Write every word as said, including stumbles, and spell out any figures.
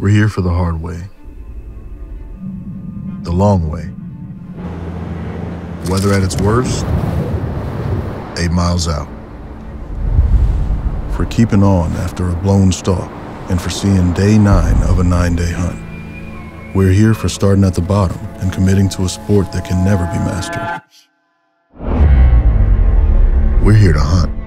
We're here for the hard way, the long way. Weather at its worst, eight miles out. For keeping on after a blown stalk and for seeing day nine of a nine-day hunt. We're here for starting at the bottom and committing to a sport that can never be mastered. We're here to hunt.